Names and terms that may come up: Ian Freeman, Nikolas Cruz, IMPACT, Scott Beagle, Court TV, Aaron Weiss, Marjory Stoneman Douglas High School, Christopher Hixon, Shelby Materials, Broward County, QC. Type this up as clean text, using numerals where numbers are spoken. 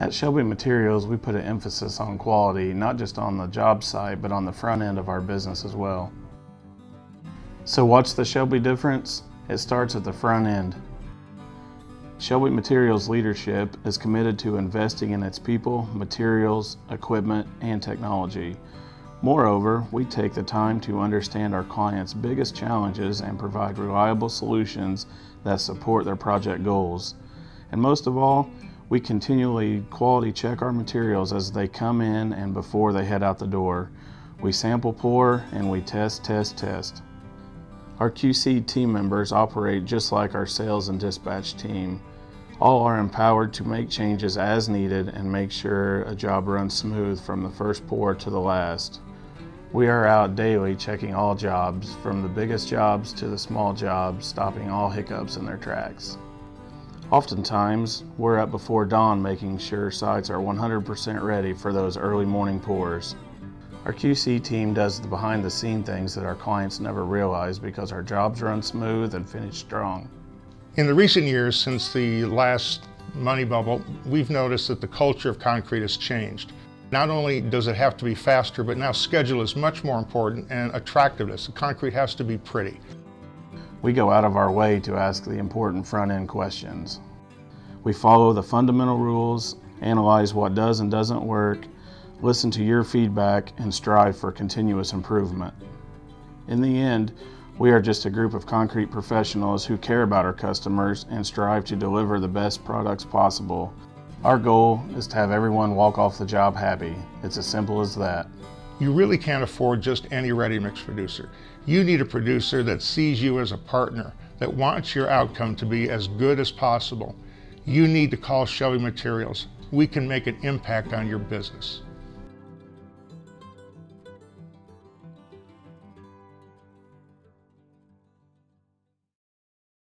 At Shelby Materials, we put an emphasis on quality, not just on the job site, but on the front end of our business as well. So what's the Shelby difference? It starts at the front end. Shelby Materials leadership is committed to investing in its people, materials, equipment, and technology. Moreover, we take the time to understand our clients' biggest challenges and provide reliable solutions that support their project goals. And most of all, we continually quality check our materials as they come in and before they head out the door. We sample, pour, and we test. Our QC team members operate just like our sales and dispatch team. All are empowered to make changes as needed and make sure a job runs smooth from the first pour to the last. We are out daily checking all jobs, from the biggest jobs to the small jobs, stopping all hiccups in their tracks. Oftentimes, we're up before dawn making sure sites are 100% ready for those early morning pours. Our QC team does the behind-the-scenes things that our clients never realize because our jobs run smooth and finish strong. In the recent years, since the last money bubble, we've noticed that the culture of concrete has changed. Not only does it have to be faster, but now schedule is much more important, and attractiveness. The concrete has to be pretty. We go out of our way to ask the important front-end questions. We follow the fundamental rules, analyze what does and doesn't work, listen to your feedback, and strive for continuous improvement. In the end, we are just a group of concrete professionals who care about our customers and strive to deliver the best products possible. Our goal is to have everyone walk off the job happy. It's as simple as that. You really can't afford just any ready-mix producer. You need a producer that sees you as a partner, that wants your outcome to be as good as possible. You need to call Shelby Materials. We can make an impact on your business.